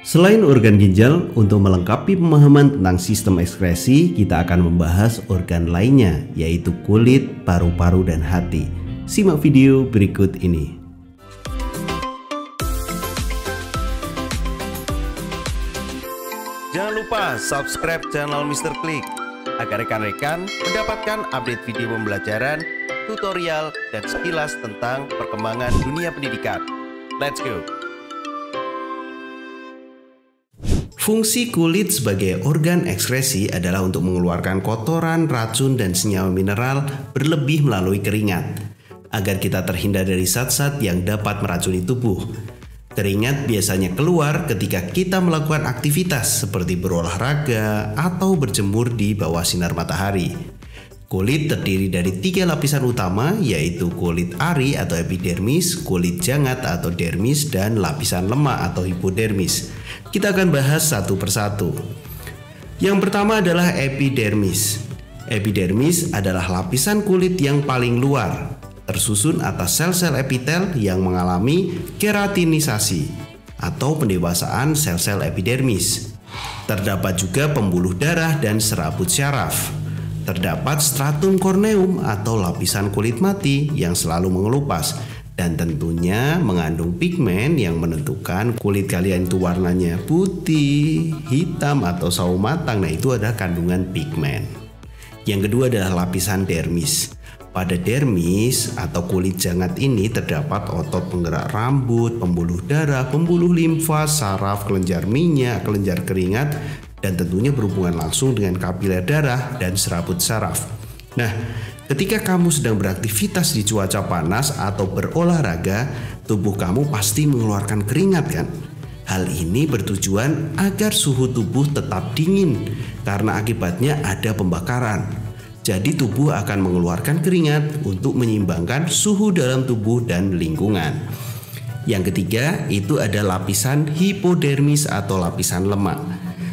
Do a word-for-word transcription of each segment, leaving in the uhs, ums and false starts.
Selain organ ginjal, untuk melengkapi pemahaman tentang sistem ekskresi, kita akan membahas organ lainnya, yaitu kulit, paru-paru, dan hati. Simak video berikut ini. Jangan lupa subscribe channel mister Klik agar rekan-rekan mendapatkan update video pembelajaran, tutorial, dan sekilas tentang perkembangan dunia pendidikan. Let's go! Fungsi kulit sebagai organ ekskresi adalah untuk mengeluarkan kotoran, racun, dan senyawa mineral berlebih melalui keringat, agar kita terhindar dari zat-zat yang dapat meracuni tubuh. Keringat biasanya keluar ketika kita melakukan aktivitas seperti berolahraga atau berjemur di bawah sinar matahari. Kulit terdiri dari tiga lapisan utama, yaitu kulit ari atau epidermis, kulit jangat atau dermis, dan lapisan lemak atau hipodermis. Kita akan bahas satu persatu. Yang pertama adalah epidermis. Epidermis adalah lapisan kulit yang paling luar, tersusun atas sel-sel epitel yang mengalami keratinisasi atau pendewasaan sel-sel epidermis. Terdapat juga pembuluh darah dan serabut syaraf. Terdapat stratum corneum atau lapisan kulit mati yang selalu mengelupas, dan tentunya mengandung pigmen yang menentukan kulit kalian itu warnanya putih, hitam, atau sawo matang. Nah, itu ada kandungan pigmen. Yang kedua adalah lapisan dermis. Pada dermis atau kulit jangat ini terdapat otot penggerak rambut, pembuluh darah, pembuluh limfa, saraf, kelenjar minyak, kelenjar keringat, dan tentunya berhubungan langsung dengan kapiler darah dan serabut saraf. Nah, ketika kamu sedang beraktivitas di cuaca panas atau berolahraga, tubuh kamu pasti mengeluarkan keringat, kan? Hal ini bertujuan agar suhu tubuh tetap dingin karena akibatnya ada pembakaran. Jadi tubuh akan mengeluarkan keringat untuk menyeimbangkan suhu dalam tubuh dan lingkungan. Yang ketiga itu ada lapisan hipodermis atau lapisan lemak.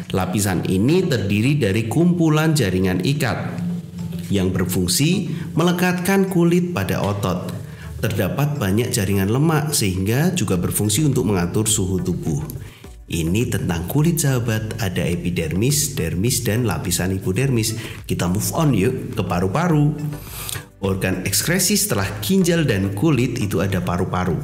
Lapisan ini terdiri dari kumpulan jaringan ikat yang berfungsi melekatkan kulit pada otot. Terdapat banyak jaringan lemak sehingga juga berfungsi untuk mengatur suhu tubuh. Ini tentang kulit sahabat, ada epidermis, dermis, dan lapisan hipodermis. Kita move on yuk ke paru-paru. Organ ekskresi setelah ginjal dan kulit itu ada paru-paru.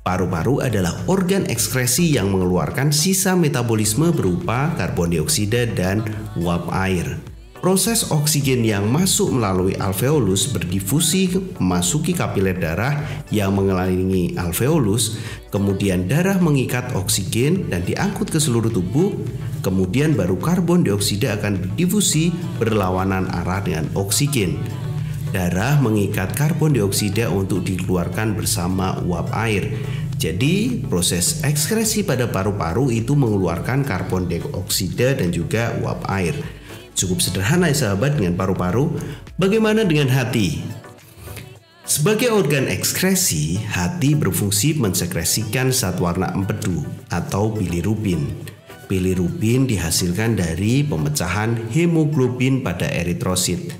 Paru-paru adalah organ ekskresi yang mengeluarkan sisa metabolisme berupa karbon dioksida dan uap air. Proses oksigen yang masuk melalui alveolus berdifusi memasuki kapiler darah yang mengelilingi alveolus, kemudian darah mengikat oksigen dan diangkut ke seluruh tubuh, kemudian baru karbon dioksida akan berdifusi berlawanan arah dengan oksigen. Darah mengikat karbon dioksida untuk dikeluarkan bersama uap air. Jadi, proses ekskresi pada paru-paru itu mengeluarkan karbon dioksida dan juga uap air. Cukup sederhana ya sahabat dengan paru-paru. Bagaimana dengan hati? Sebagai organ ekskresi, hati berfungsi mensekresikan zat warna empedu atau bilirubin. Bilirubin dihasilkan dari pemecahan hemoglobin pada eritrosit.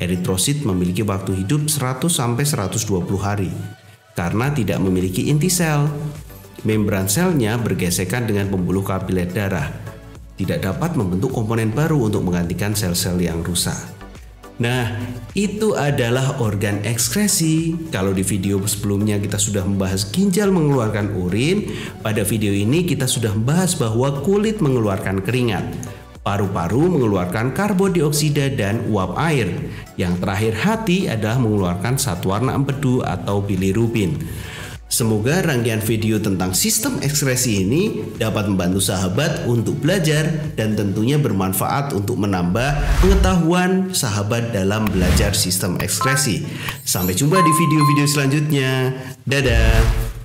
Eritrosit memiliki waktu hidup seratus sampai seratus dua puluh hari karena tidak memiliki inti sel. Membran selnya bergesekan dengan pembuluh kapiler darah. Tidak dapat membentuk komponen baru untuk menggantikan sel-sel yang rusak. Nah, itu adalah organ ekskresi. Kalau di video sebelumnya kita sudah membahas ginjal mengeluarkan urin, pada video ini kita sudah membahas bahwa kulit mengeluarkan keringat, paru-paru mengeluarkan karbon dioksida dan uap air. Yang terakhir hati adalah mengeluarkan zat warna empedu atau bilirubin. Semoga rangkaian video tentang sistem ekskresi ini dapat membantu sahabat untuk belajar dan tentunya bermanfaat untuk menambah pengetahuan sahabat dalam belajar sistem ekskresi. Sampai jumpa di video-video selanjutnya. Dadah!